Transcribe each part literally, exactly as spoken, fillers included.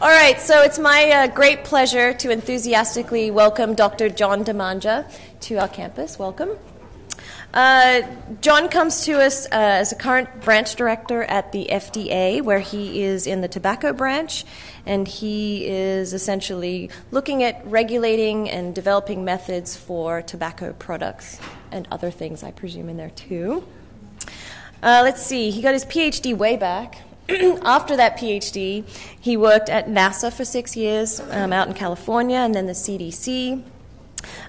All right, so it's my uh, great pleasure to enthusiastically welcome Doctor John Dimandja to our campus. Welcome. Uh, John comes to us uh, as a current branch director at the F D A, where he is in the tobacco branch, and he is essentially looking at regulating and developing methods for tobacco products and other things, I presume, in there too. Uh, let's see, he got his P H D way back. After that P H D, he worked at NASA for six years um, out in California, and then the C D C.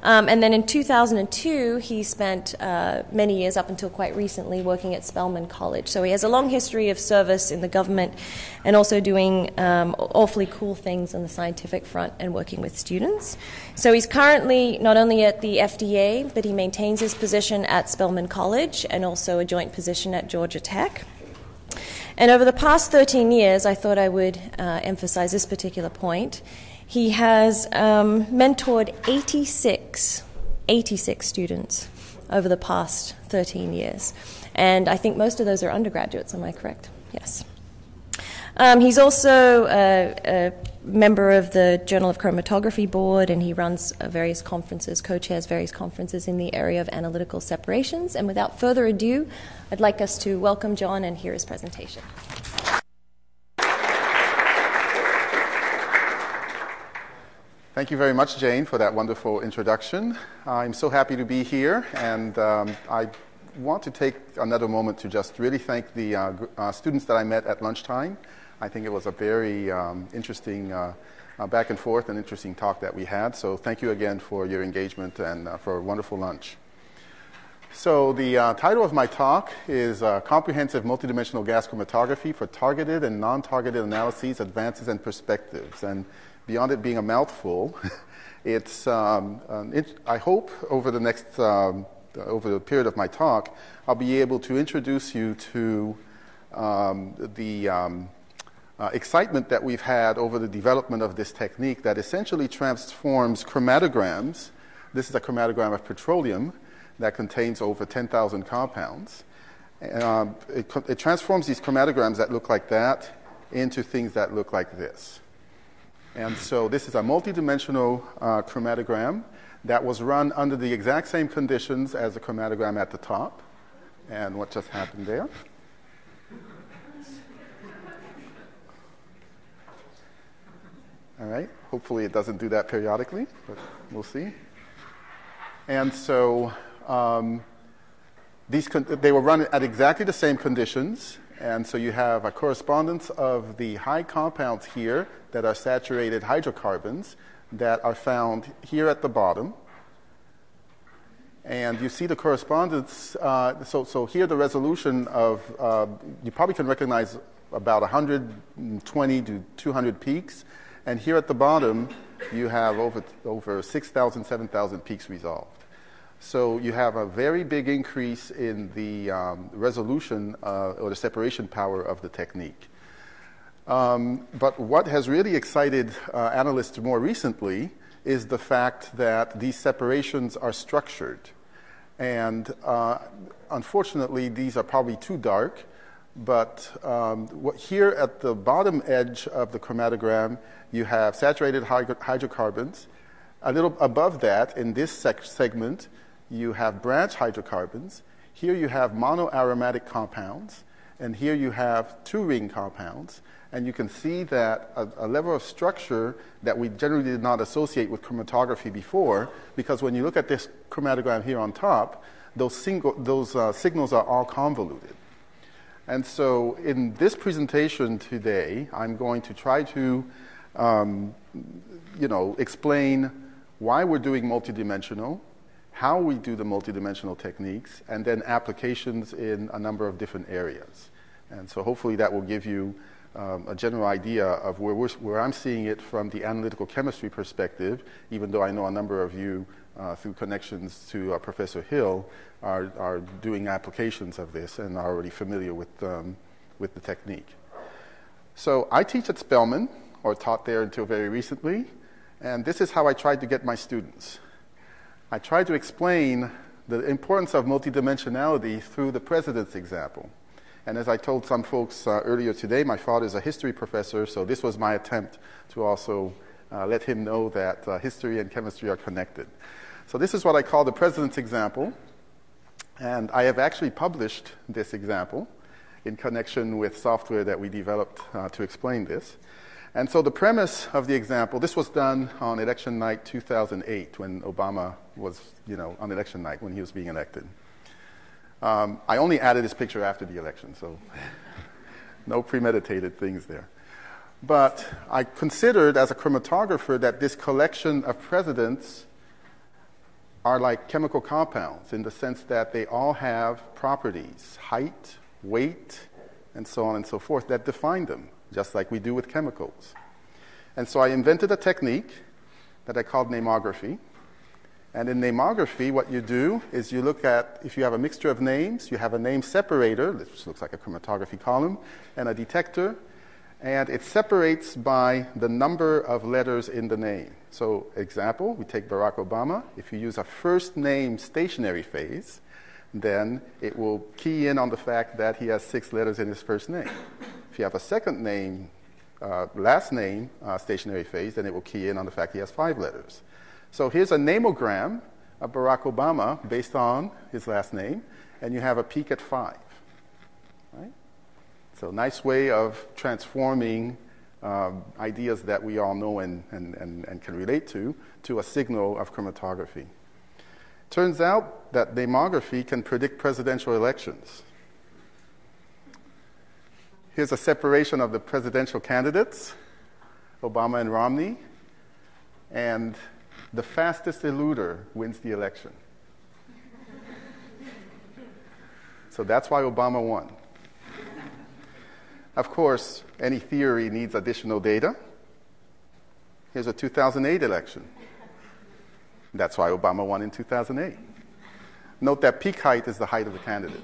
Um, and then in two thousand two, he spent uh, many years, up until quite recently, working at Spelman College. So he has a long history of service in the government and also doing um, awfully cool things on the scientific front and working with students. So he's currently not only at the F D A, but he maintains his position at Spelman College and also a joint position at Georgia Tech. And over the past thirteen years, I thought I would uh, emphasize this particular point. He has um, mentored eighty-six students over the past thirteen years. And I think most of those are undergraduates, am I correct? Yes. Um, he's also a, a member of the Journal of Chromatography board, and he runs various conferences, co-chairs various conferences in the area of analytical separations. And without further ado, I'd like us to welcome John and hear his presentation. Thank you very much, Jane, for that wonderful introduction. I'm so happy to be here, and um, I want to take another moment to just really thank the uh, uh, students that I met at lunchtime. I think it was a very um, interesting uh, uh, back and forth and interesting talk that we had. So thank you again for your engagement and uh, for a wonderful lunch. So the uh, title of my talk is uh, Comprehensive Multidimensional Gas Chromatography for Targeted and Non-Targeted Analyses, Advances and Perspectives. And beyond it being a mouthful, it's, um, it, I hope over the next, um, over the period of my talk, I'll be able to introduce you to um, the um, Uh, excitement that we've had over the development of this technique that essentially transforms chromatograms. This is a chromatogram of petroleum that contains over ten thousand compounds. Uh, it, it transforms these chromatograms that look like that into things that look like this. And so this is a multidimensional uh, chromatogram that was run under the exact same conditions as the chromatogram at the top. And what just happened there? All right, hopefully it doesn't do that periodically, but we'll see. And so um, these con they were run at exactly the same conditions, and so you have a correspondence of the high compounds here that are saturated hydrocarbons that are found here at the bottom. And you see the correspondence, uh, so, so here the resolution of, uh, you probably can recognize about one hundred twenty to two hundred peaks. And here at the bottom, you have over, over six thousand, seven thousand peaks resolved. So you have a very big increase in the um, resolution uh, or the separation power of the technique. Um, but what has really excited uh, analysts more recently is the fact that these separations are structured. And uh, unfortunately, these are probably too dark. But um, what here at the bottom edge of the chromatogram, you have saturated hydrocarbons. A little above that, in this sec segment, you have branch hydrocarbons. Here you have monoaromatic compounds. And here you have two-ring compounds. And you can see that a, a level of structure that we generally did not associate with chromatography before, because when you look at this chromatogram here on top, those, single, those uh, signals are all convoluted. And so in this presentation today, I'm going to try to um, you know, explain why we're doing multidimensional, how we do the multidimensional techniques, and then applications in a number of different areas. And so hopefully that will give you um, a general idea of where, we're, where I'm seeing it from the analytical chemistry perspective, even though I know a number of you Uh, through connections to uh, Professor Hill are, are doing applications of this and are already familiar with, um, with the technique. So I teach at Spelman, or taught there until very recently, and this is how I tried to get my students. I tried to explain the importance of multidimensionality through the president's example. And as I told some folks uh, earlier today, my father's a history professor, so this was my attempt to also uh, let him know that uh, history and chemistry are connected. So this is what I call the president's example. And I have actually published this example in connection with software that we developed uh, to explain this. And so the premise of the example, this was done on election night two thousand eight when Obama was, you know, on election night when he was being elected. Um, I only added this picture after the election, so no premeditated things there. But I considered as a chromatographer that this collection of presidents are like chemical compounds in the sense that they all have properties, height, weight, and so on and so forth, that define them, just like we do with chemicals. And so I invented a technique that I called namography. And in namography, what you do is you look at, if you have a mixture of names, you have a name separator, which looks like a chromatography column, and a detector, and it separates by the number of letters in the name. So, example, we take Barack Obama. If you use a first name stationary phase, then it will key in on the fact that he has six letters in his first name. If you have a second name, uh, last name, uh, stationary phase, then it will key in on the fact he has five letters. So here's a namogram of Barack Obama based on his last name, and you have a peak at five. Right? So nice way of transforming um, ideas that we all know and, and, and, and can relate to, to a signal of chromatography. Turns out that demography can predict presidential elections. Here's a separation of the presidential candidates, Obama and Romney, and the fastest eluder wins the election. So that's why Obama won. Of course, any theory needs additional data. Here's a two thousand eight election. That's why Obama won in two thousand eight. Note that peak height is the height of the candidate.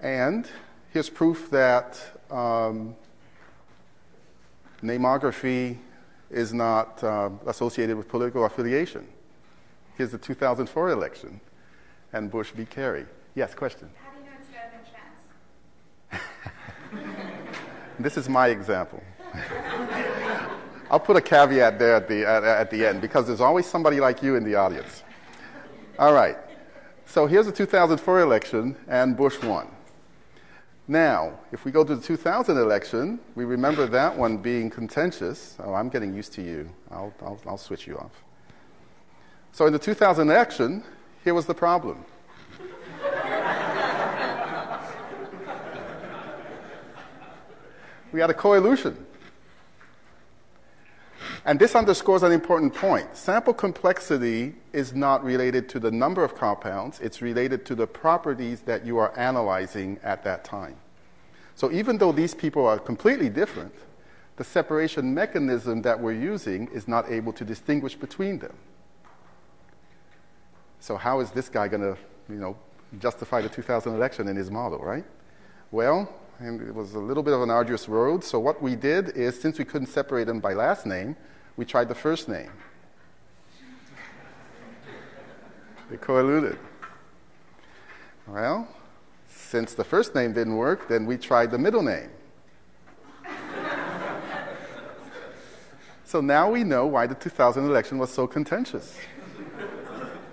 And here's proof that um, namography is not uh, associated with political affiliation. Here's the two thousand four election, and Bush v. Kerry. Yes, question? How do you know it's better than chance? This is my example. I'll put a caveat there at the, at, at the end, because there's always somebody like you in the audience. All right. So here's the two thousand four election, and Bush won. Now, if we go to the two thousand election, we remember that one being contentious. Oh, I'm getting used to you. I'll, I'll, I'll switch you off. So in the two thousand election, here was the problem. We had a coelution. And this underscores an important point. Sample complexity is not related to the number of compounds. It's related to the properties that you are analyzing at that time. So even though these people are completely different, the separation mechanism that we're using is not able to distinguish between them. So how is this guy going to, you know, justify the two thousand election in his model, right? Well, and it was a little bit of an arduous road. So what we did is, since we couldn't separate them by last name, we tried the first name. They coeluded. Well, since the first name didn't work, then we tried the middle name. So now we know why the two thousand election was so contentious.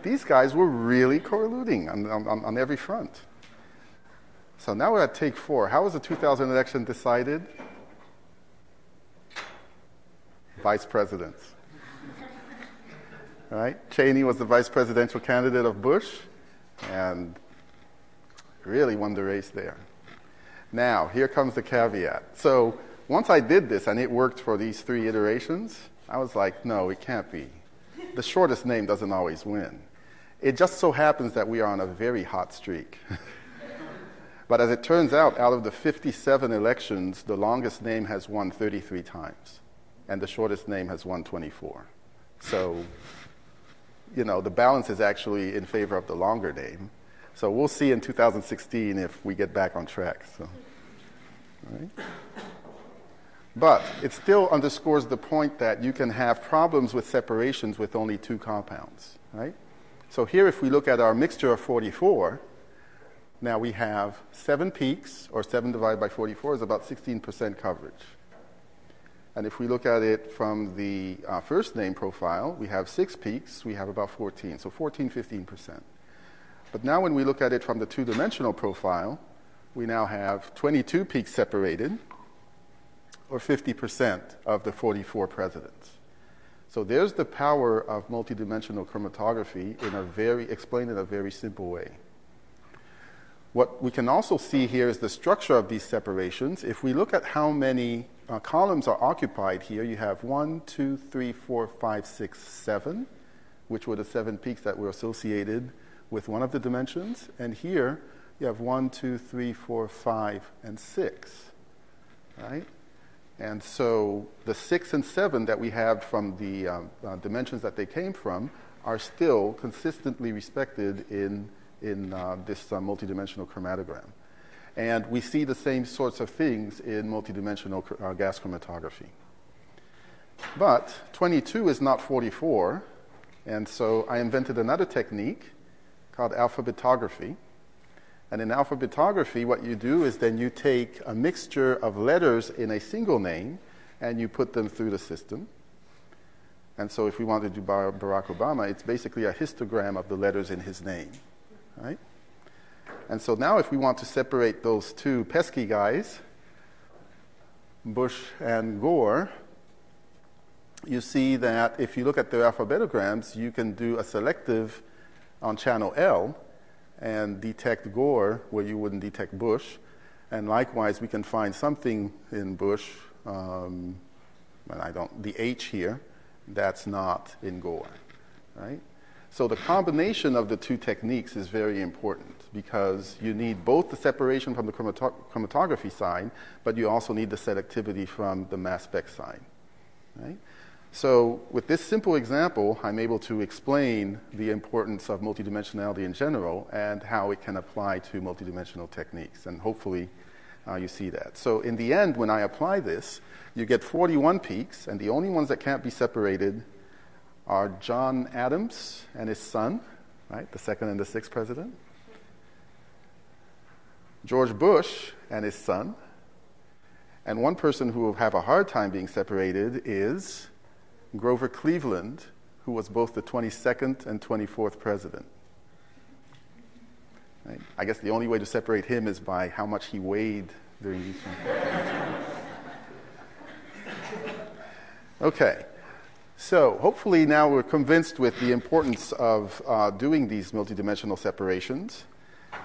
These guys were really coeluding on, on, on every front. So now we're at take four. How was the two thousand election decided? Vice presidents. Right? Cheney was the vice presidential candidate of Bush, and really won the race there. Now, here comes the caveat. So once I did this, and it worked for these three iterations, I was like, no, it can't be. The shortest name doesn't always win. It just so happens that we are on a very hot streak. But as it turns out, out of the fifty-seven elections, the longest name has won thirty-three times, and the shortest name has won twenty-four. So, you know, the balance is actually in favor of the longer name. So we'll see in two thousand sixteen if we get back on track. So. All right. But it still underscores the point that you can have problems with separations with only two compounds. Right? So here, if we look at our mixture of forty-four, Now we have seven peaks, or seven divided by forty-four is about sixteen percent coverage. And if we look at it from the uh, first name profile, we have six peaks, we have about fourteen, so fourteen, fifteen percent. But now when we look at it from the two-dimensional profile, we now have twenty-two peaks separated, or fifty percent of the forty-four presidents. So there's the power of multidimensional chromatography in a very, explained in a very simple way. What we can also see here is the structure of these separations. If we look at how many uh, columns are occupied here, you have one, two, three, four, five, six, seven, which were the seven peaks that were associated with one of the dimensions. And here, you have one, two, three, four, five, and six, right? And so the six and seven that we have from the uh, uh, dimensions that they came from are still consistently respected in in uh, this uh, multidimensional chromatogram. And we see the same sorts of things in multidimensional cr uh, gas chromatography. But twenty-two is not forty-four, and so I invented another technique called alphabetography. And in alphabetography, what you do is then you take a mixture of letters in a single name, and you put them through the system. And so if we wanted to do Barack Obama, it's basically a histogram of the letters in his name. Right? And so now if we want to separate those two pesky guys, Bush and Gore, you see that if you look at their alphabetograms, you can do a selective on channel L and detect Gore where you wouldn't detect Bush. And likewise, we can find something in Bush, um, and I don't, the H here, that's not in Gore, right? So the combination of the two techniques is very important because you need both the separation from the chromato chromatography side, but you also need the selectivity from the mass spec side. Right? So with this simple example, I'm able to explain the importance of multidimensionality in general and how it can apply to multidimensional techniques. And hopefully uh, you see that. So in the end, when I apply this, you get forty-one peaks, and the only ones that can't be separated are John Adams and his son, right, the second and the sixth president, George Bush and his son, and one person who will have a hard time being separated is Grover Cleveland, who was both the twenty-second and twenty-fourth president. Right? I guess the only way to separate him is by how much he weighed during these times. Okay. So hopefully now we're convinced with the importance of uh, doing these multidimensional separations.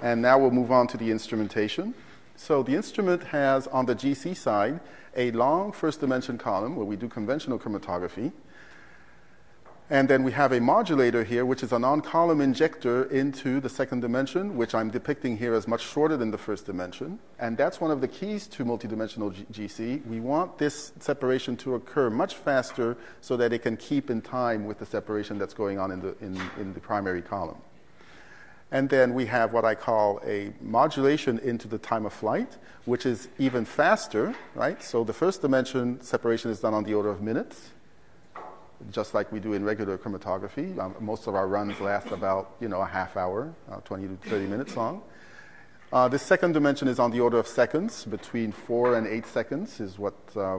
And now we'll move on to the instrumentation. So the instrument has, on the G C side, a long first dimension column where we do conventional chromatography. And then we have a modulator here, which is an on-column injector into the second dimension, which I'm depicting here as much shorter than the first dimension. And that's one of the keys to multidimensional G C. We want this separation to occur much faster so that it can keep in time with the separation that's going on in the, in, in the primary column. And then we have what I call a modulation into the time of flight, which is even faster, right? So the first dimension separation is done on the order of minutes, just like we do in regular chromatography. Um, most of our runs last about, you know, a half hour, uh, twenty to thirty minutes long. Uh, the second dimension is on the order of seconds. Between four and eight seconds is what, uh, uh,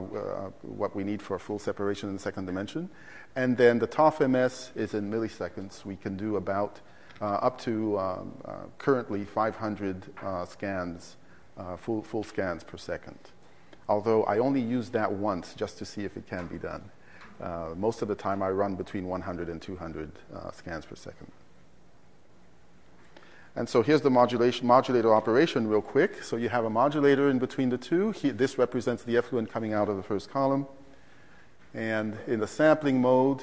what we need for a full separation in the second dimension. And then the T O F M S is in milliseconds. We can do about uh, up to um, uh, currently five hundred uh, scans, uh, full, full scans per second. Although I only used that once just to see if it can be done. Uh, most of the time, I run between one hundred and two hundred uh, scans per second. And so here's the modulation, modulator operation real quick. So you have a modulator in between the two. He, this represents the effluent coming out of the first column. And in the sampling mode,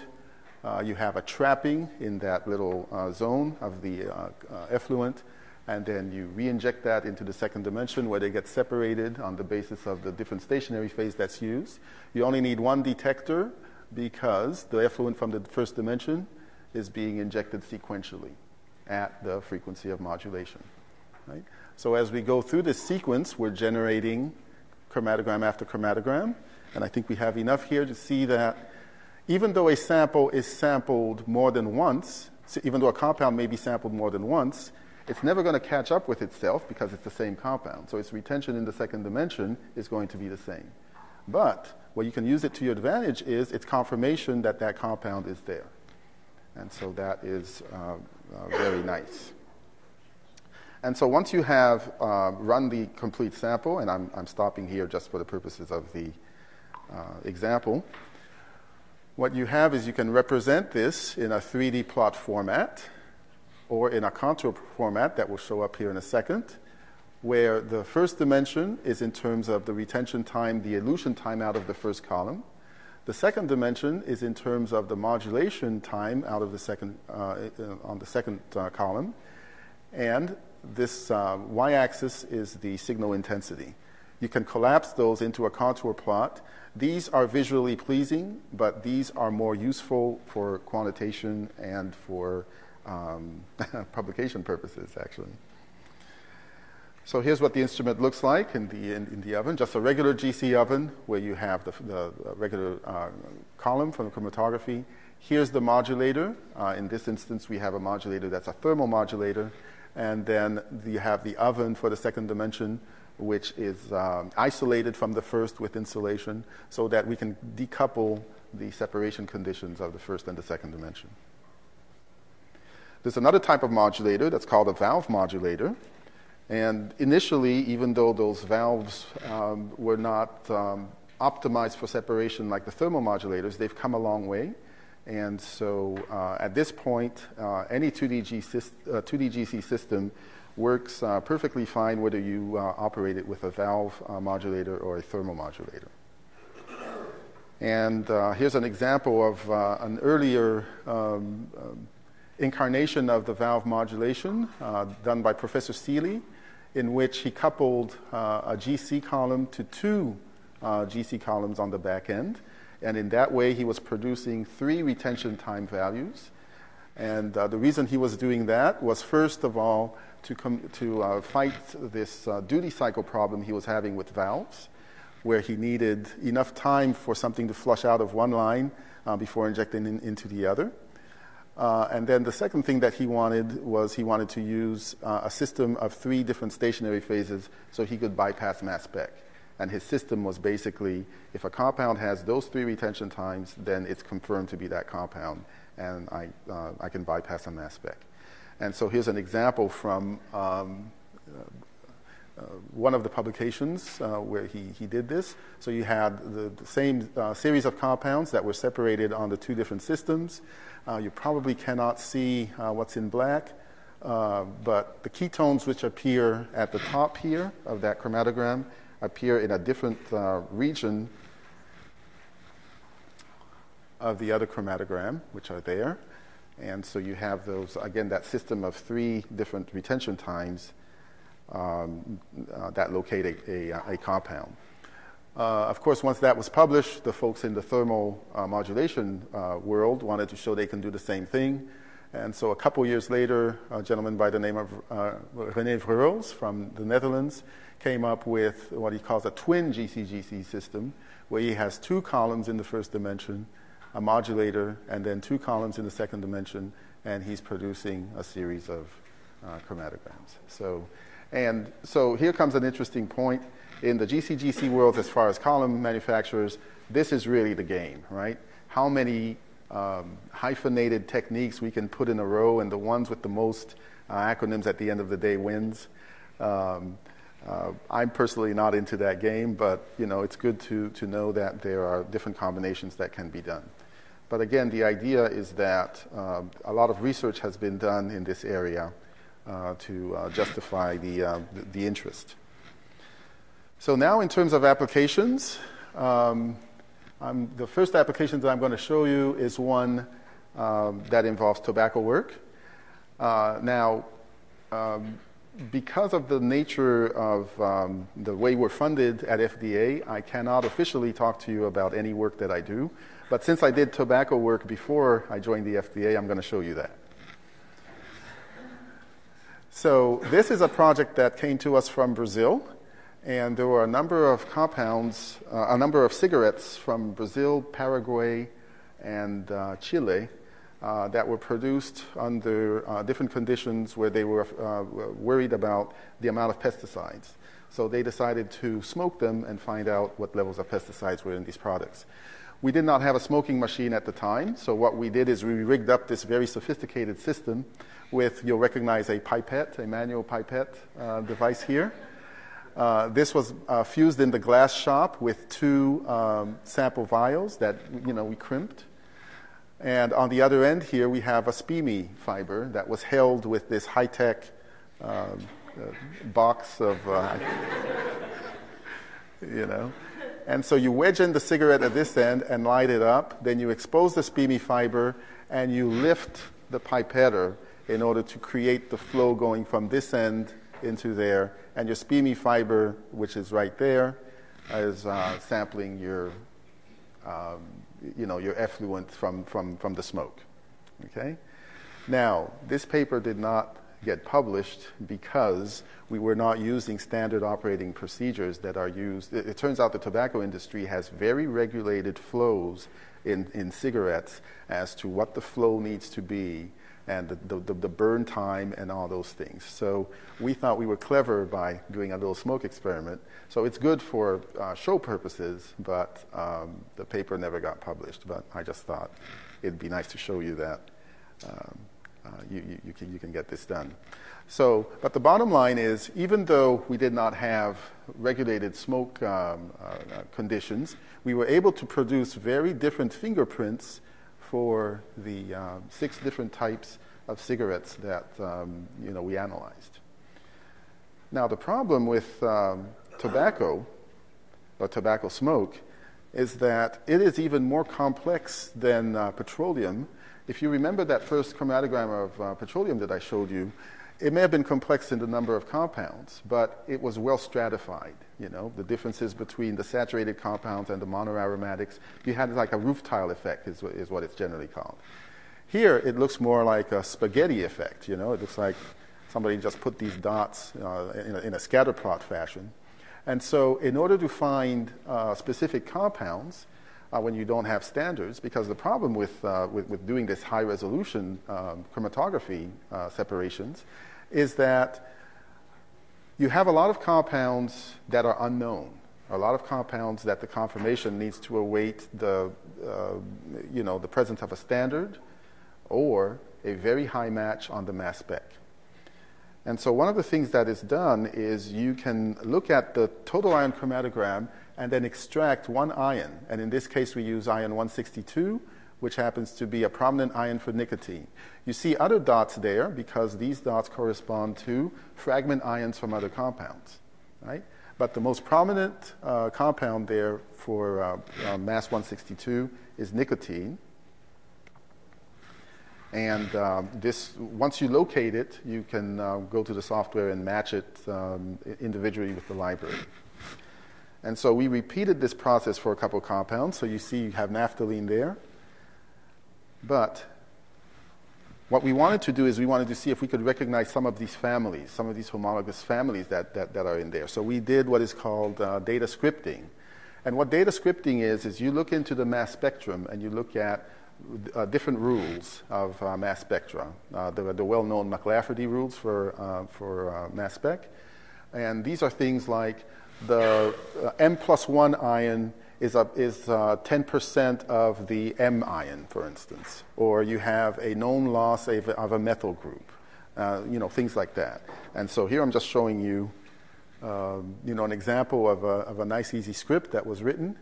uh, you have a trapping in that little uh, zone of the uh, uh, effluent. And then you re-inject that into the second dimension where they get separated on the basis of the different stationary phase that's used. You only need one detector, because the effluent from the first dimension is being injected sequentially at the frequency of modulation. Right? So as we go through this sequence, we're generating chromatogram after chromatogram. And I think we have enough here to see that even though a sample is sampled more than once, so even though a compound may be sampled more than once, It's never going to catch up with itself because it's the same compound. So its retention in the second dimension is going to be the same. But what you can use it to your advantage is its confirmation that that compound is there. And so that is uh, uh, very nice. And so once you have uh, run the complete sample, and I'm, I'm stopping here just for the purposes of the uh, example, what you have is you can represent this in a three D plot format or in a contour format that will show up here in a second, where the first dimension is in terms of the retention time, the elution time out of the first column. The second dimension is in terms of the modulation time out of the second, uh, on the second uh, column. And this uh, y-axis is the signal intensity. You can collapse those into a contour plot. These are visually pleasing, but these are more useful for quantitation and for um, publication purposes, actually. So here's what the instrument looks like in the, in, in the oven, just a regular G C oven where you have the, the regular uh, column from the chromatography. Here's the modulator. Uh, in this instance, we have a modulator that's a thermal modulator. And then you have the oven for the second dimension, which is um, isolated from the first with insulation so that we can decouple the separation conditions of the first and the second dimension. There's another type of modulator that's called a valve modulator. And initially, even though those valves um, were not um, optimized for separation like the thermal modulators, they've come a long way. And so uh, at this point, uh, any two D G C system works uh, perfectly fine whether you uh, operate it with a valve uh, modulator or a thermal modulator. And uh, here's an example of uh, an earlier um, um, incarnation of the valve modulation uh, done by Professor Seeley, in which he coupled uh, a G C column to two uh, G C columns on the back end. And in that way, he was producing three retention time values. And uh, the reason he was doing that was, first of all, to, com to uh, fight this uh, duty cycle problem he was having with valves, where he needed enough time for something to flush out of one line uh, before injecting in into the other. Uh, and then the second thing that he wanted was he wanted to use uh, a system of three different stationary phases so he could bypass mass spec. And his system was basically, if a compound has those three retention times, then it's confirmed to be that compound, and I, uh, I can bypass a mass spec. And so here's an example from um, uh, one of the publications uh, where he, he did this. So you had the, the same uh, series of compounds that were separated on the two different systems. Uh, you probably cannot see uh, what's in black, uh, but the ketones which appear at the top here of that chromatogram appear in a different uh, region of the other chromatogram, which are there. And so you have those, again, that system of three different retention times um, uh, that locate a, a, a compound. Uh, of course, once that was published, the folks in the thermal uh, modulation uh, world wanted to show they can do the same thing. And so a couple years later, a gentleman by the name of uh, René Vreuls from the Netherlands came up with what he calls a twin G C G C system, where he has two columns in the first dimension, a modulator, and then two columns in the second dimension, and he's producing a series of uh, chromatograms. So, and so here comes an interesting point. In the G C G C world, as far as column manufacturers, this is really the game, right? How many um, hyphenated techniques we can put in a row, and the ones with the most uh, acronyms at the end of the day wins. Um, uh, I'm personally not into that game, but you know, it's good to, to know that there are different combinations that can be done. But again, the idea is that uh, a lot of research has been done in this area uh, to uh, justify the, uh, the, the interest. So now in terms of applications, um, I'm, the first application that I'm going to show you is one um, that involves tobacco work. Uh, now, um, because of the nature of um, the way we're funded at F D A, I cannot officially talk to you about any work that I do. But since I did tobacco work before I joined the F D A, I'm going to show you that. So this is a project that came to us from Brazil. And there were a number of compounds, uh, a number of cigarettes from Brazil, Paraguay, and uh, Chile uh, that were produced under uh, different conditions where they were uh, worried about the amount of pesticides. So they decided to smoke them and find out what levels of pesticides were in these products. We did not have a smoking machine at the time, so what we did is we rigged up this very sophisticated system with, you'll recognize, a pipette, a manual pipette uh, device here. Uh, this was uh, fused in the glass shop with two um, sample vials that, you know, we crimped. And on the other end here, we have a S P M E fiber that was held with this high-tech uh, uh, box of, uh, you know. And so you wedge in the cigarette at this end and light it up. Then you expose the S P M E fiber, and you lift the pipetter in order to create the flow going from this end into there. And your S P M E fiber, which is right there, is uh, sampling your, um, you know, your effluent from, from, from the smoke. Okay? Now, this paper did not get published because we were not using standard operating procedures that are used. It, it turns out the tobacco industry has very regulated flows in, in cigarettes as to what the flow needs to be and the, the, the burn time and all those things. So we thought we were clever by doing a little smoke experiment. So it's good for uh, show purposes, but um, the paper never got published. But I just thought it'd be nice to show you that. Um, Uh, you, you, you, can, you can get this done. So, but the bottom line is, even though we did not have regulated smoke um, uh, conditions, we were able to produce very different fingerprints for the uh, six different types of cigarettes that um, you know, we analyzed. Now, the problem with um, tobacco, or tobacco smoke, is that it is even more complex than uh, petroleum. If you remember that first chromatogram of uh, petroleum that I showed you, it may have been complex in the number of compounds, but it was well stratified. You know, the differences between the saturated compounds and the monoaromatics, you had like a roof tile effect is, is what it's generally called. Here, it looks more like a spaghetti effect. You know, it looks like somebody just put these dots uh, in, a, in a scatter plot fashion. And so in order to find uh, specific compounds, Uh, when you don't have standards, because the problem with, uh, with, with doing this high-resolution um, chromatography uh, separations is that you have a lot of compounds that are unknown, a lot of compounds that the conformation needs to await the, uh, you know, the presence of a standard or a very high match on the mass spec. And so one of the things that is done is you can look at the total ion chromatogram and then extract one ion. And in this case, we use ion one sixty-two, which happens to be a prominent ion for nicotine. You see other dots there because these dots correspond to fragment ions from other compounds, right? But the most prominent uh, compound there for uh, uh, mass one sixty-two is nicotine. And um, this, once you locate it, you can uh, go to the software and match it um, individually with the library. And so we repeated this process for a couple compounds. So you see you have naphthalene there. But what we wanted to do is we wanted to see if we could recognize some of these families, some of these homologous families that, that, that are in there. So we did what is called uh, data scripting. And what data scripting is, is you look into the mass spectrum and you look at uh, different rules of uh, mass spectra, uh, the, the well-known McLafferty rules for, uh, for uh, mass spec. And these are things like the uh, M plus one ion is a, is uh, ten percent of the M ion, for instance, or you have a known loss of, of a methyl group, uh, you know, things like that. And so here I'm just showing you, uh, you know, an example of a, of a nice, easy script that was written.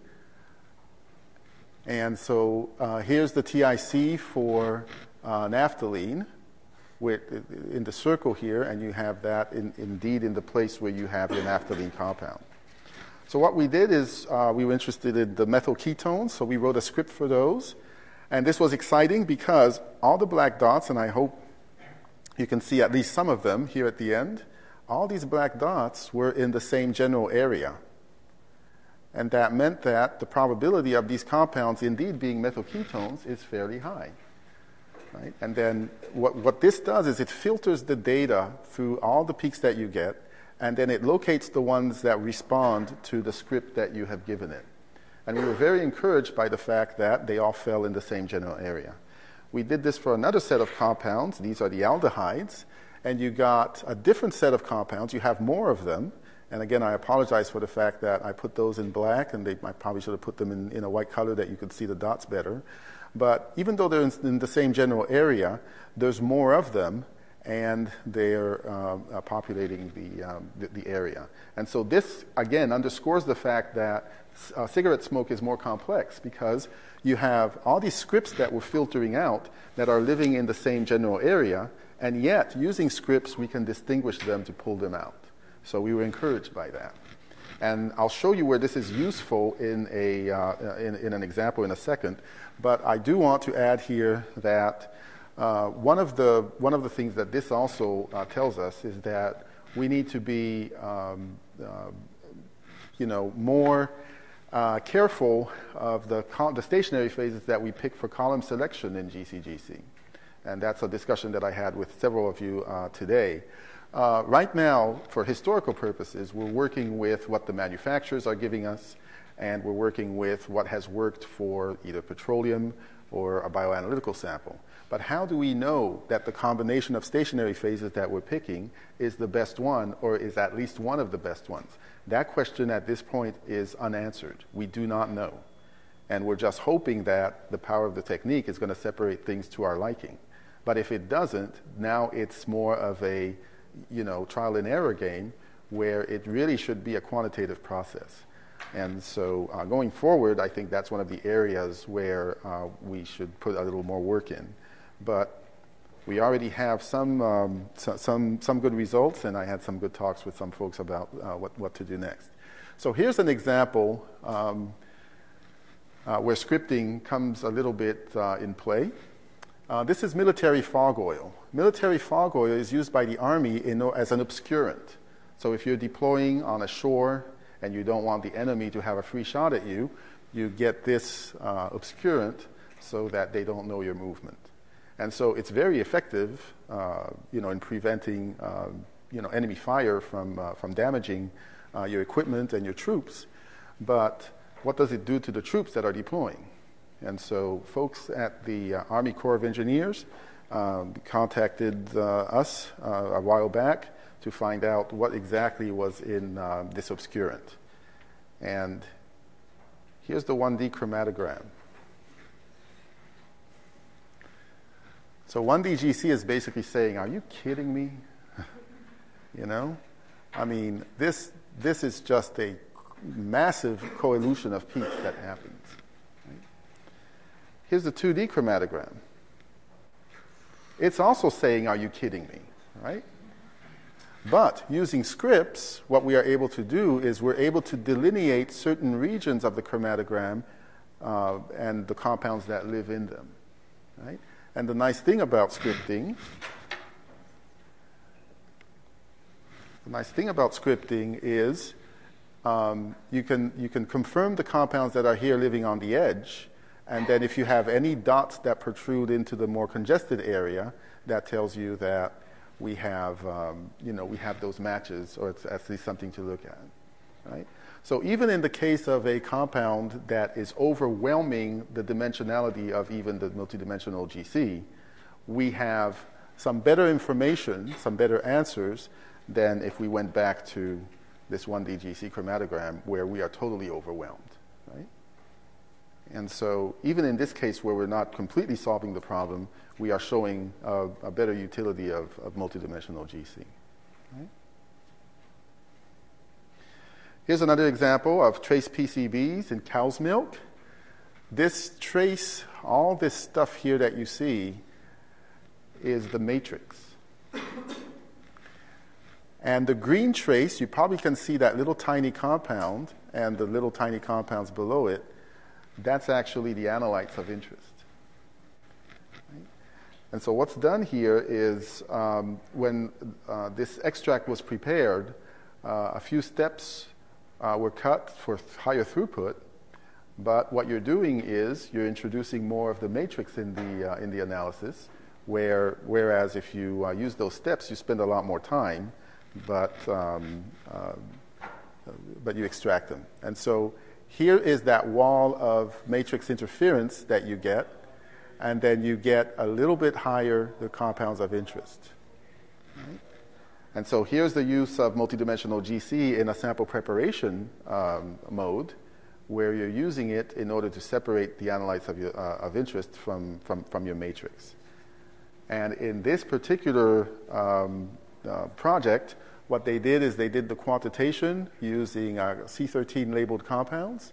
And so uh, here's the T I C for uh, naphthalene. With, in the circle here, and you have that in, indeed in the place where you have your naphthalene compound. So what we did is uh, we were interested in the methyl ketones, so we wrote a script for those. And this was exciting because all the black dots, and I hope you can see at least some of them here at the end, all these black dots were in the same general area. And that meant that the probability of these compounds indeed being methyl ketones is fairly high. Right? And then what, what this does is it filters the data through all the peaks that you get, and then it locates the ones that respond to the script that you have given it. And we were very encouraged by the fact that they all fell in the same general area. We did this for another set of compounds. These are the aldehydes. And you got a different set of compounds. You have more of them. And again, I apologize for the fact that I put those in black, and they, I probably should have put them in, in a white color that you could see the dots better. But even though they're in, in the same general area, there's more of them, and they're um, uh, populating the, um, the, the area. And so this, again, underscores the fact that uh, cigarette smoke is more complex because you have all these scripts that we're filtering out that are living in the same general area, and yet, using scripts, we can distinguish them to pull them out. So we were encouraged by that. And I'll show you where this is useful in, a, uh, in, in an example in a second. But I do want to add here that uh, one, of the, one of the things that this also uh, tells us is that we need to be um, uh, you know, more uh, careful of the, the stationary phases that we pick for column selection in G C G C. And that's a discussion that I had with several of you uh, today. Uh, right now, for historical purposes, we're working with what the manufacturers are giving us, and we're working with what has worked for either petroleum or a bioanalytical sample. But how do we know that the combination of stationary phases that we're picking is the best one, or is at least one of the best ones? That question at this point is unanswered. We do not know. And we're just hoping that the power of the technique is going to separate things to our liking. But if it doesn't, now it's more of a you know, trial and error game where it really should be a quantitative process. And so uh, going forward, I think that's one of the areas where uh, we should put a little more work in. But we already have some, um, so, some, some good results, and I had some good talks with some folks about uh, what, what to do next. So here's an example um, uh, where scripting comes a little bit uh, in play. Uh, this is military fog oil. Military fog oil is used by the Army in, as an obscurant. So if you're deploying on a shore and you don't want the enemy to have a free shot at you, you get this uh, obscurant so that they don't know your movement. And so it's very effective uh, you know, in preventing uh, you know, enemy fire from, uh, from damaging uh, your equipment and your troops. But what does it do to the troops that are deploying? And so folks at the uh, Army Corps of Engineers um, contacted uh, us uh, a while back to find out what exactly was in uh, this obscurant. And here's the one D chromatogram. So one D G C is basically saying, are you kidding me? You know? I mean, this, this is just a massive coelution of peaks that happens. Here's the two D chromatogram. It's also saying, are you kidding me, right? But using scripts, what we are able to do is we're able to delineate certain regions of the chromatogram uh, and the compounds that live in them, right? And the nice thing about scripting, the nice thing about scripting is um, you can, you can confirm the compounds that are here living on the edge. And then if you have any dots that protrude into the more congested area, that tells you that we have, um, you know, we have those matches, or it's at least something to look at, right? So even in the case of a compound that is overwhelming the dimensionality of even the multidimensional G C, we have some better information, some better answers than if we went back to this one D G C chromatogram where we are totally overwhelmed, right? And so even in this case where we're not completely solving the problem, we are showing a, a better utility of, of multidimensional G C. Right? Here's another example of trace P C Bs in cow's milk. This trace, all this stuff here that you see, is the matrix. And the green trace, you probably can see that little tiny compound and the little tiny compounds below it. That's actually the analytes of interest. Right? And so what's done here is um, when uh, this extract was prepared, uh, a few steps uh, were cut for th- higher throughput. But what you're doing is you're introducing more of the matrix in the, uh, in the analysis, where, whereas if you uh, use those steps, you spend a lot more time, but, um, uh, but you extract them. And so here is that wall of matrix interference that you get. and then you get a little bit higher the compounds of interest. Right? And so here's the use of multidimensional G C in a sample preparation um, mode, where you're using it in order to separate the analytes of, your, uh, of interest from, from, from your matrix. And in this particular um, uh, project, what they did is they did the quantitation using uh, C thirteen labeled compounds.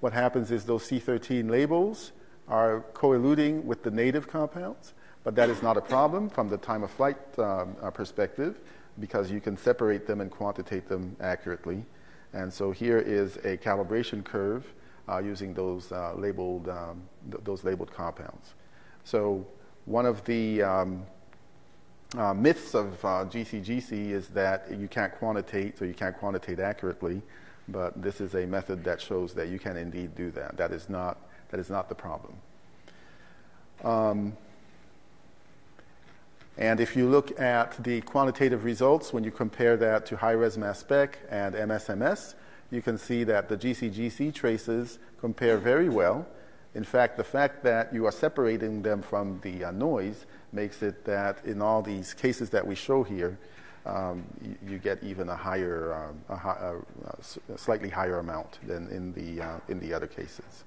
What happens is those C thirteen labels are co-eluting with the native compounds, but that is not a problem from the time of flight um, uh, perspective, because you can separate them and quantitate them accurately. And so here is a calibration curve uh, using those uh, labeled um, th those labeled compounds. So one of the um, uh, myths of uh, G C G C is that you can't quantitate, so you can't quantitate accurately. But this is a method that shows that you can indeed do that. That is not that is not the problem. Um, And if you look at the quantitative results, when you compare that to high-res mass spec and M S M S, you can see that the G C G C traces compare very well. In fact, the fact that you are separating them from the uh, noise makes it that in all these cases that we show here, um, you, you get even a higher, um, a, hi a slightly higher amount than in the, uh, in the other cases.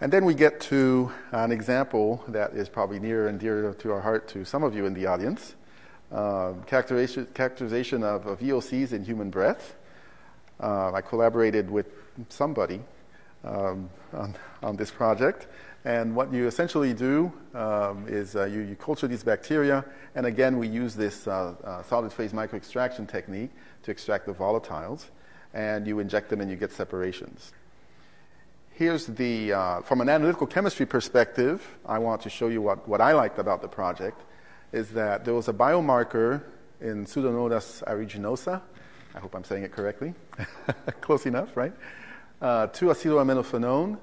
And then we get to an example that is probably near and dear to our heart to some of you in the audience, uh, characterization, characterization of, of V O Cs in human breath. Uh, I collaborated with somebody um, on, on this project. And what you essentially do um, is uh, you, you culture these bacteria. And again, we use this uh, uh, solid phase microextraction technique to extract the volatiles. And you inject them and you get separations. Here's the, uh, from an analytical chemistry perspective, I want to show you what, what I liked about the project, is that there was a biomarker in Pseudomonas aeruginosa, I hope I'm saying it correctly, close enough, right, uh, to acetylaminophenone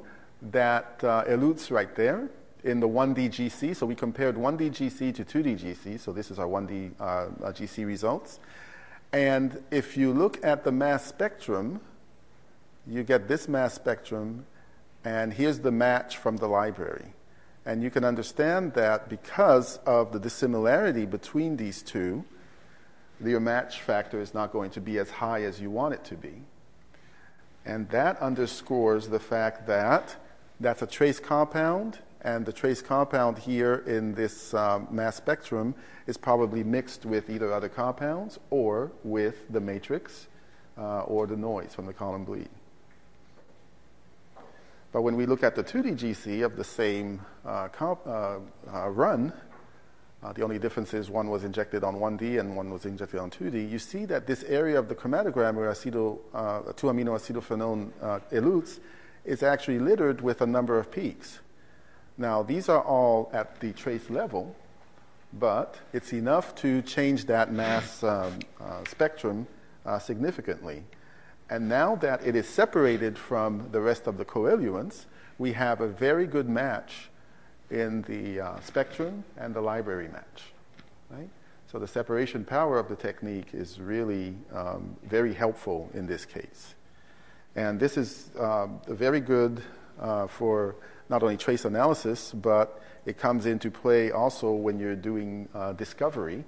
that uh, elutes right there in the one D G C. So we compared one D G C to two D G C, so this is our one D uh, G C results. And if you look at the mass spectrum, you get this mass spectrum. And here's the match from the library. And you can understand that because of the dissimilarity between these two, your match factor is not going to be as high as you want it to be. And that underscores the fact that that's a trace compound, and the trace compound here in this um, mass spectrum is probably mixed with either other compounds or with the matrix uh, or the noise from the column bleed. But when we look at the two D G C of the same uh, comp, uh, uh, run, uh, the only difference is one was injected on one D and one was injected on two D, you see that this area of the chromatogram where acetyl, uh, two amino acetophenone uh, elutes is actually littered with a number of peaks. Now, these are all at the trace level, but it's enough to change that mass um, uh, spectrum uh, significantly. And now that it is separated from the rest of the coeluents, we have a very good match in the uh, spectrum and the library match. Right? So the separation power of the technique is really um, very helpful in this case. And this is uh, very good uh, for not only trace analysis, but it comes into play also when you're doing uh, discovery,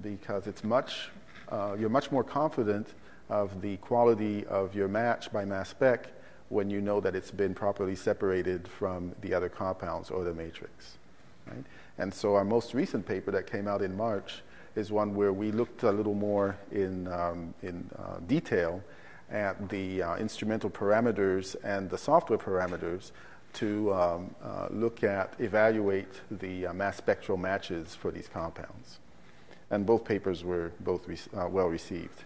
because it's much, uh, you're much more confident of the quality of your match by mass spec when you know that it's been properly separated from the other compounds or the matrix. Right? And so our most recent paper that came out in March is one where we looked a little more in, um, in uh, detail at the uh, instrumental parameters and the software parameters to um, uh, look at, evaluate the uh, mass spectral matches for these compounds. And both papers were both re uh, well received.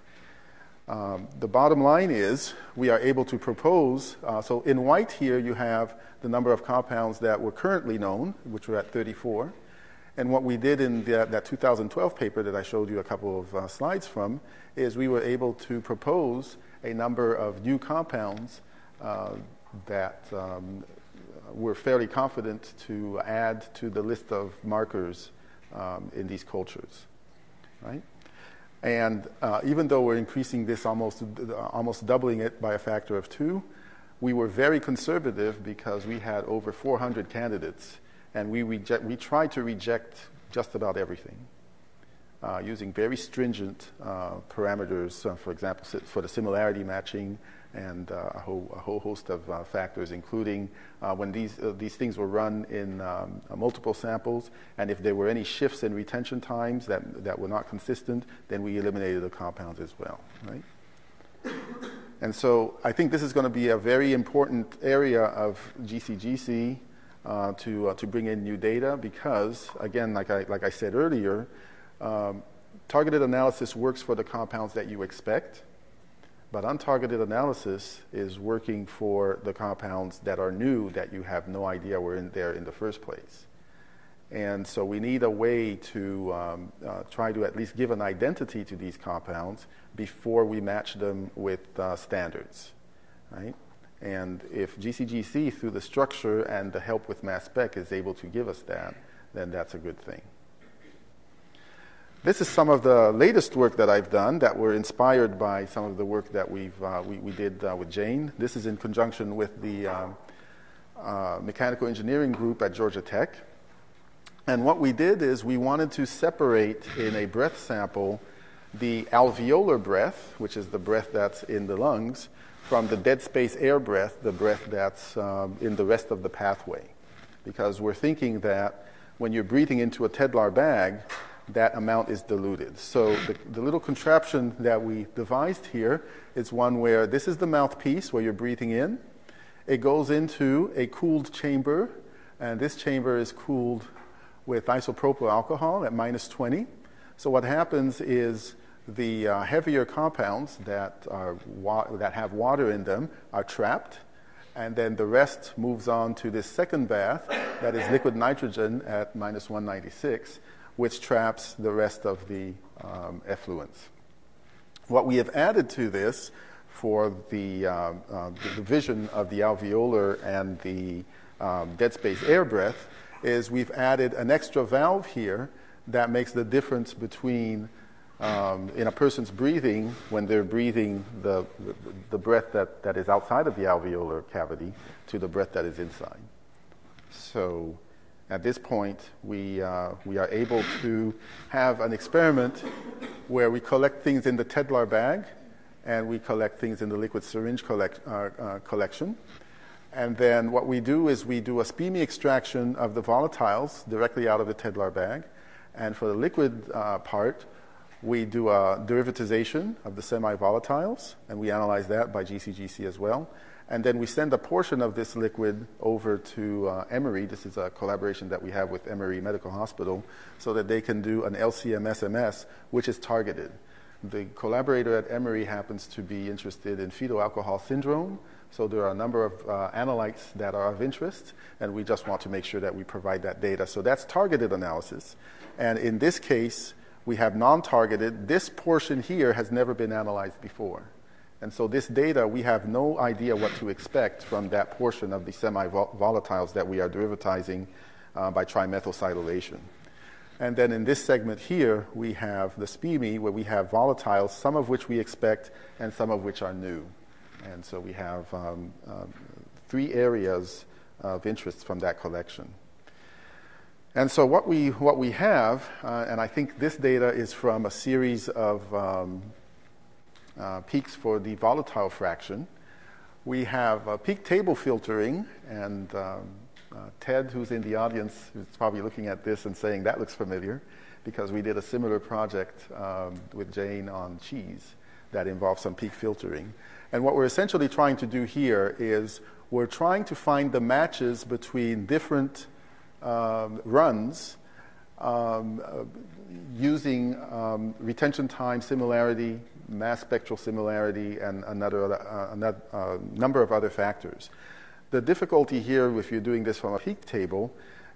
Um, the bottom line is we are able to propose, uh, so in white here you have the number of compounds that were currently known, which were at thirty-four. And what we did in the, that two thousand twelve paper that I showed you a couple of uh, slides from is we were able to propose a number of new compounds uh, that um, we're fairly confident to add to the list of markers um, in these cultures, right? And uh, even though we're increasing this almost, uh, almost doubling it by a factor of two, we were very conservative because we had over four hundred candidates, and we, reject, we tried to reject just about everything uh, using very stringent uh, parameters, uh, for example, for the similarity matching and uh, a, whole, a whole host of uh, factors, including uh, when these, uh, these things were run in um, multiple samples, and if there were any shifts in retention times that, that were not consistent, then we eliminated the compounds as well, right? And so I think this is going to be a very important area of G C G C uh, to, uh, to bring in new data because, again, like I, like I said earlier, um, targeted analysis works for the compounds that you expect, but untargeted analysis is working for the compounds that are new that you have no idea were in there in the first place. And so we need a way to um, uh, try to at least give an identity to these compounds before we match them with uh, standards, right? And if G C G C, through the structure and the help with mass spec, is able to give us that, then that's a good thing. This is some of the latest work that I've done that were inspired by some of the work that we've, uh, we, we did uh, with Jane. This is in conjunction with the um, uh, mechanical engineering group at Georgia Tech. And what we did is we wanted to separate in a breath sample the alveolar breath, which is the breath that's in the lungs, from the dead space air breath, the breath that's um, in the rest of the pathway. Because we're thinking that when you're breathing into a Tedlar bag, that amount is diluted. So the, the little contraption that we devised here is one where this is the mouthpiece where you're breathing in. It goes into a cooled chamber, and this chamber is cooled with isopropyl alcohol at minus twenty. So what happens is the uh, heavier compounds that, are wa that have water in them are trapped, and then the rest moves on to this second bath that is liquid nitrogen at minus one ninety-six, which traps the rest of the um, effluents. What we have added to this for the, uh, uh, the division of the alveolar and the um, dead space air breath is we've added an extra valve here that makes the difference between um, in a person's breathing when they're breathing the, the, the breath that, that is outside of the alveolar cavity to the breath that is inside. So at this point, we, uh, we are able to have an experiment where we collect things in the Tedlar bag and we collect things in the liquid syringe collect, uh, uh, collection. And then what we do is we do a S P M E extraction of the volatiles directly out of the Tedlar bag. And for the liquid uh, part, we do a derivatization of the semi-volatiles, and we analyze that by G C G C as well. And then we send a portion of this liquid over to uh, Emory. This is a collaboration that we have with Emory Medical Hospital so that they can do an L C M S M S, which is targeted. The collaborator at Emory happens to be interested in fetal alcohol syndrome, so there are a number of uh, analytes that are of interest, and we just want to make sure that we provide that data. So that's targeted analysis. And in this case, we have non-targeted. This portion here has never been analyzed before. And so this data, we have no idea what to expect from that portion of the semi-volatiles that we are derivatizing uh, by trimethylcitylation. And then in this segment here, we have the S P M E, where we have volatiles, some of which we expect and some of which are new. And so we have um, uh, three areas of interest from that collection. And so what we, what we have, uh, and I think this data is from a series of um, uh, peaks for the volatile fraction. We have uh, peak table filtering, and um, uh, Ted, who's in the audience, is probably looking at this and saying, that looks familiar, because we did a similar project um, with Jane on cheese that involves some peak filtering. And what we're essentially trying to do here is we're trying to find the matches between different um, runs um, uh, using um, retention time similarity, mass spectral similarity, and another, uh, another uh, number of other factors. The difficulty here, if you're doing this from a peak table,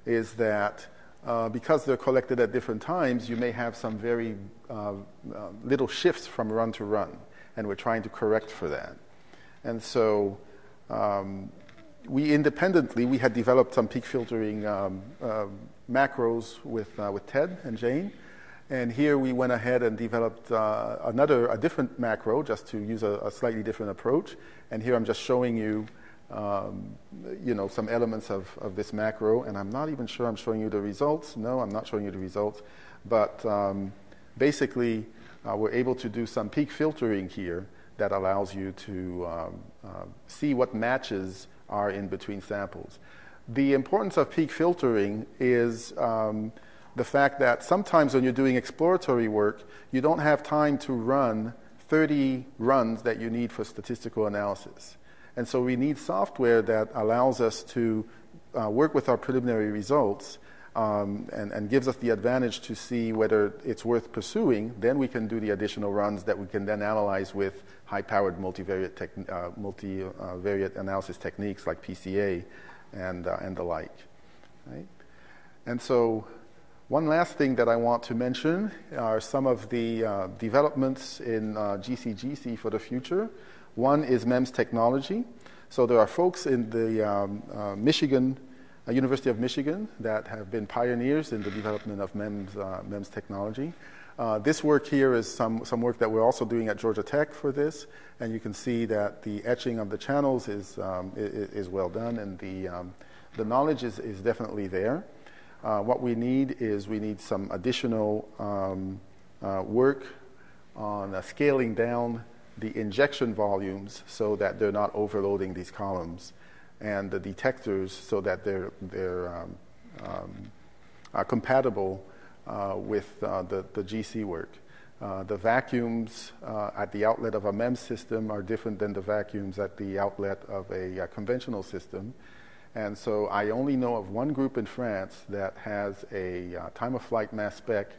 is that Uh, because they're collected at different times, you may have some very uh, uh, little shifts from run to run, and we're trying to correct for that. And so um, we independently, we had developed some peak filtering um, uh, macros with, uh, with Ted and Jane, and here we went ahead and developed uh, another, a different macro just to use a, a slightly different approach, and here I'm just showing you um, you know, some elements of, of this macro. And I'm not even sure I'm showing you the results. No, I'm not showing you the results. But um, basically, uh, we're able to do some peak filtering here that allows you to um, uh, see what matches are in between samples. The importance of peak filtering is um, the fact that sometimes when you're doing exploratory work, you don't have time to run thirty runs that you need for statistical analysis. And so we need software that allows us to uh, work with our preliminary results um, and, and gives us the advantage to see whether it's worth pursuing. Then we can do the additional runs that we can then analyze with high-powered multivariate, tech, uh, multivariate analysis techniques like P C A and, uh, and the like. Right? And so one last thing that I want to mention are some of the uh, developments in uh, G C G C for the future. One is MEMS technology. So there are folks in the um, uh, Michigan, uh, University of Michigan that have been pioneers in the development of MEMS, uh, MEMS technology. Uh, this work here is some, some work that we're also doing at Georgia Tech for this. And you can see that the etching of the channels is, um, is, is well done, and the, um, the knowledge is, is definitely there. Uh, what we need is we need some additional um, uh, work on uh, scaling down the injection volumes so that they're not overloading these columns, and the detectors so that they're, they're um, um, are compatible uh, with uh, the, the G C work. Uh, the vacuums uh, at the outlet of a MEMS system are different than the vacuums at the outlet of a uh, conventional system. And so I only know of one group in France that has a uh, time-of-flight mass spec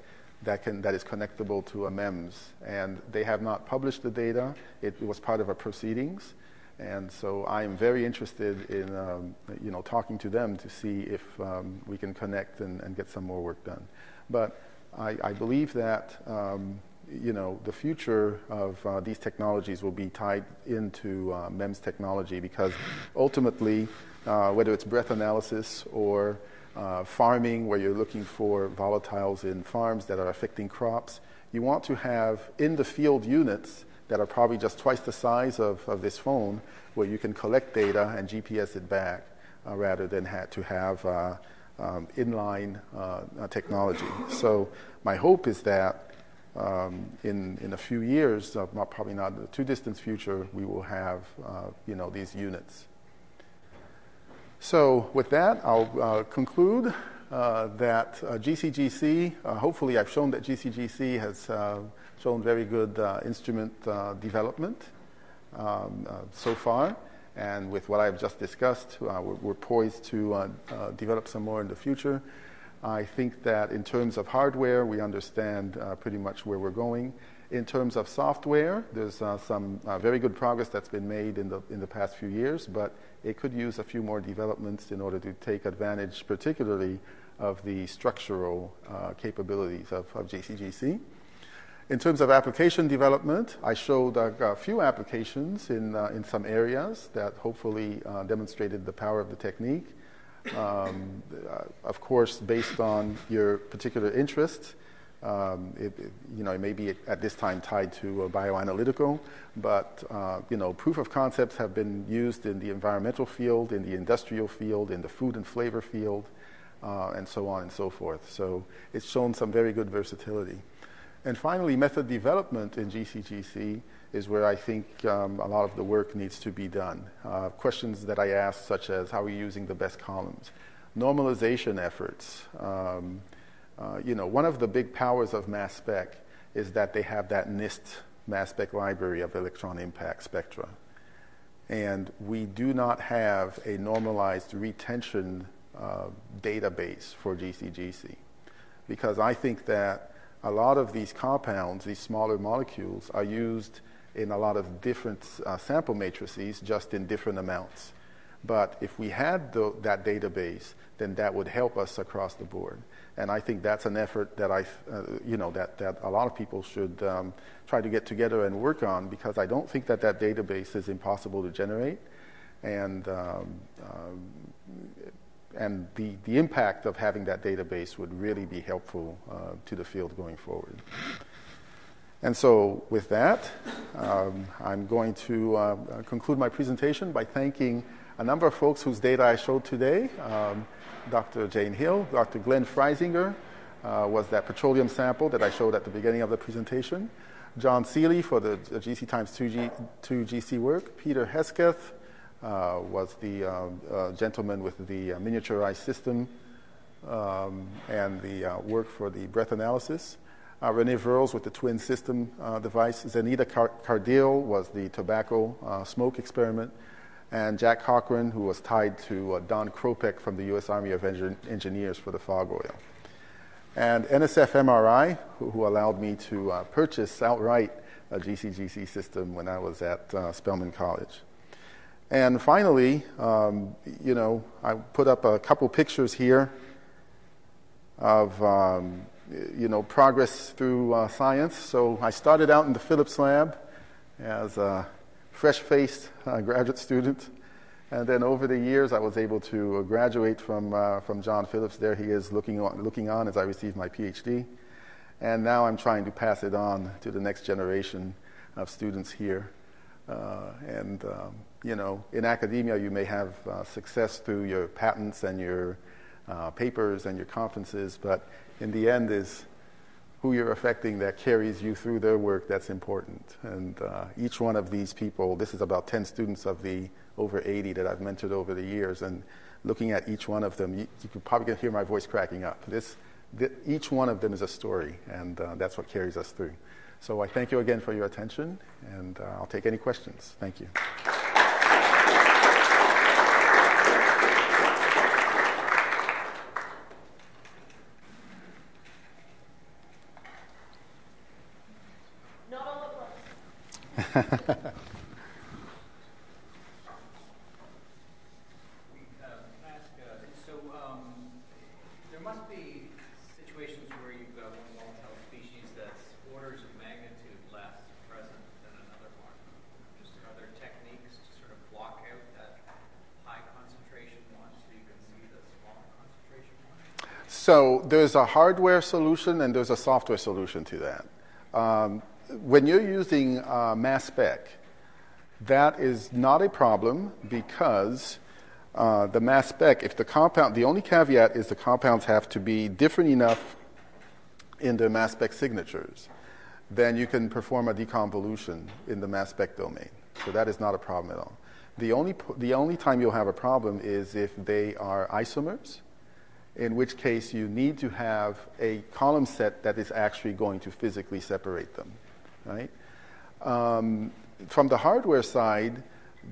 that, can, that is connectable to a MEMS. And they have not published the data. It was part of a proceedings. And so I'm very interested in um, you know, talking to them to see if um, we can connect and, and get some more work done. But I, I believe that um, you know, the future of uh, these technologies will be tied into uh, MEMS technology, because ultimately, Uh, whether it's breath analysis or uh, farming, where you're looking for volatiles in farms that are affecting crops, you want to have in-the-field units that are probably just twice the size of, of this phone, where you can collect data and G P S it back, uh, rather than ha to have uh, um, inline uh, uh, technology. So my hope is that um, in, in a few years, uh, not, probably not the too-distant future, we will have uh, you know, these units. So with that, I'll uh, conclude uh, that uh, G C G C, uh, hopefully I've shown that G C G C has uh, shown very good uh, instrument uh, development um, uh, so far. And with what I've just discussed, uh, we're, we're poised to uh, uh, develop some more in the future. I think that in terms of hardware, we understand uh, pretty much where we're going. In terms of software, there's uh, some uh, very good progress that's been made in the, in the past few years, but it could use a few more developments in order to take advantage particularly of the structural uh, capabilities of, of G C G C. In terms of application development, I showed uh, a few applications in, uh, in some areas that hopefully uh, demonstrated the power of the technique. Um, uh, of course, based on your particular interests, Um, it, it, you know, it may be at this time tied to uh, bioanalytical, but uh, you know, proof of concepts have been used in the environmental field, in the industrial field, in the food and flavor field, uh, and so on and so forth. So it's shown some very good versatility. And finally, method development in G C G C is where I think um, a lot of the work needs to be done. Uh, questions that I ask, such as how are you using the best columns, normalization efforts. Um, Uh, you know, one of the big powers of mass spec is that they have that NIST mass spec library of electron impact spectra. And we do not have a normalized retention uh, database for G C G C, because I think that a lot of these compounds, these smaller molecules, are used in a lot of different uh, sample matrices, just in different amounts. But if we had the, that database, then that would help us across the board. And I think that's an effort that I, uh, you know, that, that a lot of people should um, try to get together and work on, because I don't think that that database is impossible to generate. And, um, um, and the, the impact of having that database would really be helpful uh, to the field going forward. And so with that, um, I'm going to uh, conclude my presentation by thanking a number of folks whose data I showed today. Um, Doctor Jane Hill, Doctor Glenn Freisinger uh, was that petroleum sample that I showed at the beginning of the presentation. John Seeley for the G C times two G C work. Peter Hesketh uh, was the uh, uh, gentleman with the uh, miniaturized system um, and the uh, work for the breath analysis. Uh, René Vreuls with the twin system uh, device. Zenita Cardil was the tobacco uh, smoke experiment. And Jack Cochran, who was tied to uh, Don Kropek from the U S Army of Eng Engineers for the fog oil. And N S F M R I, who, who allowed me to uh, purchase outright a G C G C system when I was at uh, Spelman College. And finally, um, you know, I put up a couple pictures here of um, you know, progress through uh, science. So I started out in the Phillips lab as a fresh-faced uh, graduate student. And then over the years, I was able to graduate from, uh, from John Phillips. There he is looking on, looking on as I received my PhD. And now I'm trying to pass it on to the next generation of students here. Uh, and, um, you know, in academia, you may have uh, success through your patents and your uh, papers and your conferences, but in the end is who you're affecting that carries you through their work that's important. And uh, each one of these people, this is about ten students of the over eighty that I've mentored over the years, and looking at each one of them, you, you can probably hear my voice cracking up. This, th each one of them is a story, and uh, that's what carries us through. So I thank you again for your attention, and uh, I'll take any questions. Thank you. Not all the questions. So there's a hardware solution and there's a software solution to that. Um, when you're using uh, mass spec, that is not a problem because uh, the mass spec, if the compound, the only caveat is the compounds have to be different enough in their mass spec signatures, then you can perform a deconvolution in the mass spec domain. So that is not a problem at all. The only, the only time you'll have a problem is if they are isomers, in which case you need to have a column set that is actually going to physically separate them, right? Um, from the hardware side,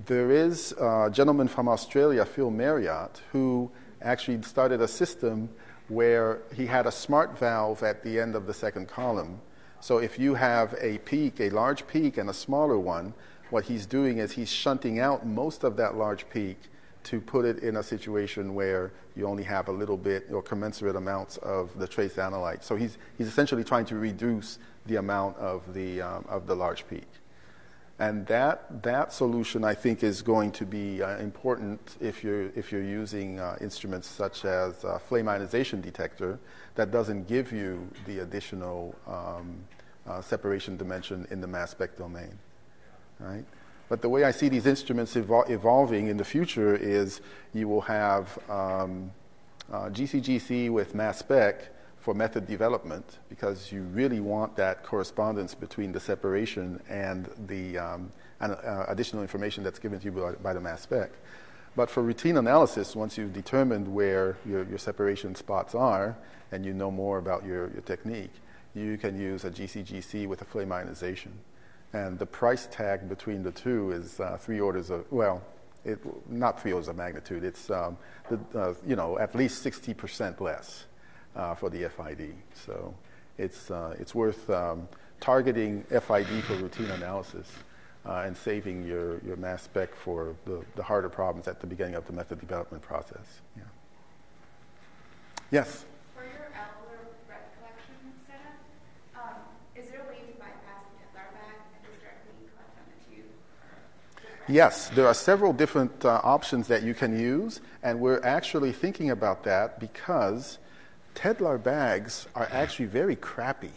there is a gentleman from Australia, Phil Marriott, who actually started a system where he had a smart valve at the end of the second column. So if you have a peak, a large peak and a smaller one, what he's doing is he's shunting out most of that large peak to put it in a situation where you only have a little bit or commensurate amounts of the trace analyte. So he's, he's essentially trying to reduce the amount of the, um, of the large peak. And that, that solution, I think, is going to be uh, important if you're, if you're using uh, instruments such as a flame ionization detector that doesn't give you the additional um, uh, separation dimension in the mass spec domain, right? But the way I see these instruments evol evolving in the future is you will have um, uh, G C G C with mass spec for method development because you really want that correspondence between the separation and the um, and, uh, additional information that's given to you by, by the mass spec. But for routine analysis, once you've determined where your, your separation spots are and you know more about your, your technique, you can use a G C G C with a flame ionization. And the price tag between the two is uh, three orders of, well, it, not three orders of magnitude. It's, um, the, uh, you know, at least sixty percent less uh, for the F I D. So it's, uh, it's worth um, targeting F I D for routine analysis uh, and saving your, your mass spec for the, the harder problems at the beginning of the method development process. Yeah. Yes? Yes, there are several different uh, options that you can use, and we're actually thinking about that because Tedlar bags are actually very crappy.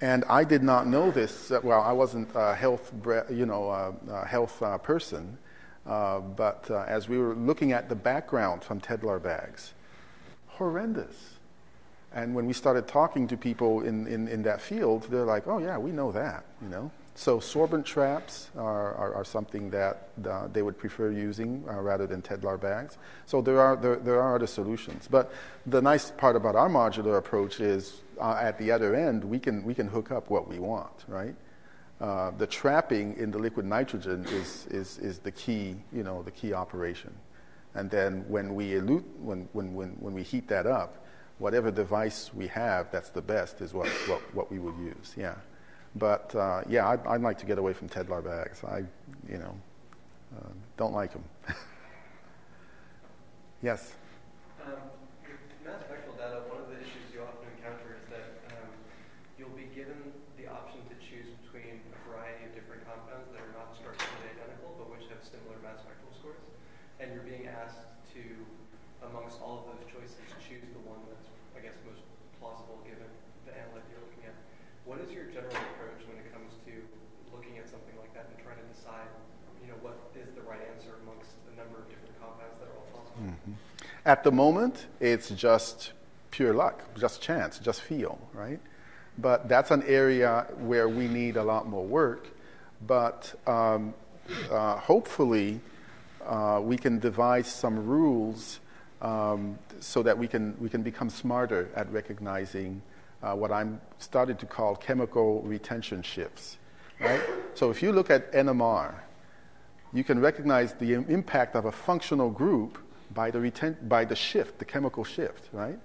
And I did not know this. Well, I wasn't a health, you know, a health uh, person, uh, but uh, as we were looking at the background from Tedlar bags, horrendous. And when we started talking to people in, in, in that field, they're like, "Oh yeah, we know that," you know. So sorbent traps are, are, are something that uh, they would prefer using uh, rather than Tedlar bags. So there are, there, there are other solutions. But the nice part about our modular approach is uh, at the other end, we can, we can hook up what we want, right? Uh, the trapping in the liquid nitrogen is, is, is the key, you know, the key operation. And then when we elute, when, when, when, when we heat that up, whatever device we have that's the best is what, what, what we would use, yeah. But uh, yeah, I'd, I'd like to get away from Tedlar bags. I, you know, uh, don't like them. Yes. Um, with mass spectral data, one of the issues you often encounter is that um, you'll be given the option to choose between a variety of different compounds that are not structurally identical, but which have similar mass spectral scores, and you're being asked to, amongst all of those choices, choose the one that's, I guess, most plausible given the analyte you're looking at. What is your general approach when it comes to looking at something like that and trying to decide, you know, what is the right answer amongst the number of different compounds that are all possible? Mm-hmm. At the moment, it's just pure luck, just chance, just feel, right? But that's an area where we need a lot more work. But um, uh, hopefully, uh, we can devise some rules um, so that we can we can become smarter at recognizing Uh, what I'm started to call chemical retention shifts, right? So if you look at N M R, you can recognize the im impact of a functional group by the, reten by the shift, the chemical shift, right?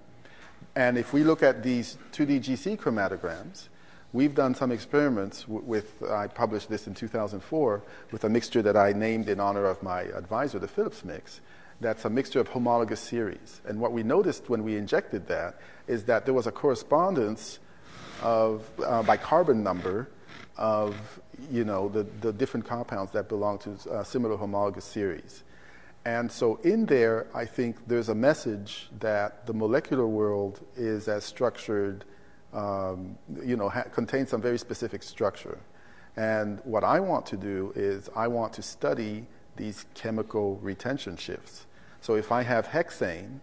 And if we look at these two D G C chromatograms, we've done some experiments w with, I published this in two thousand four, with a mixture that I named in honor of my advisor, the Phillips mix. That's a mixture of homologous series. And what we noticed when we injected that is that there was a correspondence of, uh, by carbon number of, you know, the, the different compounds that belong to uh, similar homologous series. And so in there, I think there's a message that the molecular world is as structured, um, you know, ha contains some very specific structure. And what I want to do is I want to study these chemical retention shifts. So if I have hexane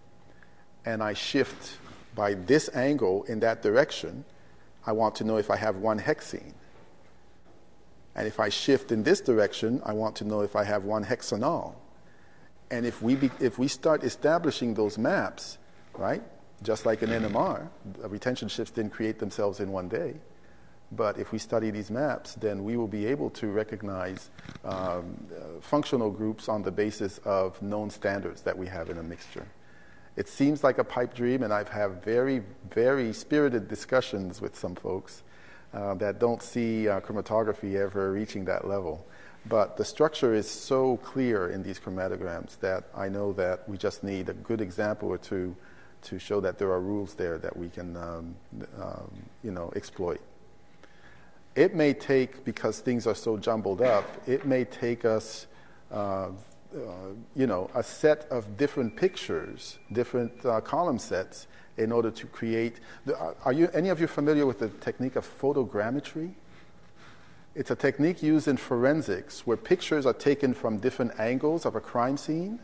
and I shift by this angle in that direction, I want to know if I have one hexene. And if I shift in this direction, I want to know if I have one hexanol. And if we, be, if we start establishing those maps, right, just like in N M R, retention shifts didn't create themselves in one day. But if we study these maps, then we will be able to recognize um, uh, functional groups on the basis of known standards that we have in a mixture. It seems like a pipe dream, and I've had very, very spirited discussions with some folks uh, that don't see uh, chromatography ever reaching that level. But the structure is so clear in these chromatograms that I know that we just need a good example or two to show that there are rules there that we can um, um, you know, exploit. It may take, because things are so jumbled up, it may take us, uh, uh, you know, a set of different pictures, different uh, column sets, in order to create. The, uh, are you, any of you familiar with the technique of photogrammetry? It's a technique used in forensics where pictures are taken from different angles of a crime scene,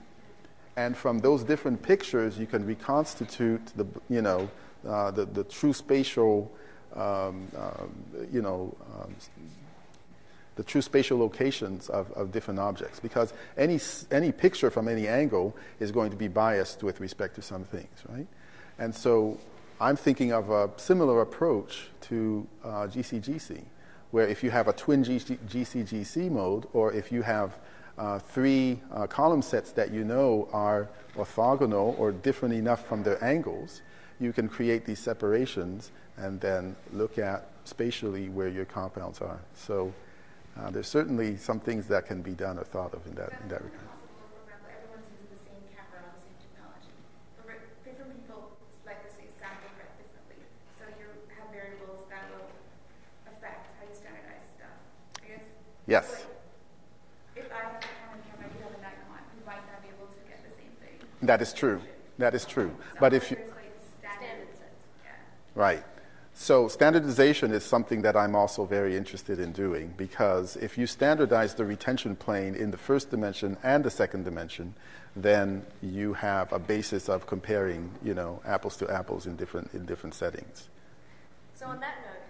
and from those different pictures, you can reconstitute the, you know, uh, the, the true spatial. Um, um, you know, um, the true spatial locations of, of different objects, because any, any picture from any angle is going to be biased with respect to some things, right? And so I'm thinking of a similar approach to uh, G C G C, where if you have a twin G C G C mode, or if you have uh, three uh, column sets that you know are orthogonal or different enough from their angles, you can create these separations and then look at spatially where your compounds are. So uh, there's certainly some things that can be done or thought of in that, in that regard. Yes. If I have a common camera, you have a Nikon, you might not be able to get the same thing. That is true. That is true. But if you... Right. So standardization is something that I'm also very interested in doing, because if you standardize the retention plane in the first dimension and the second dimension, then you have a basis of comparing, you know, apples to apples in different in different settings. So on that note,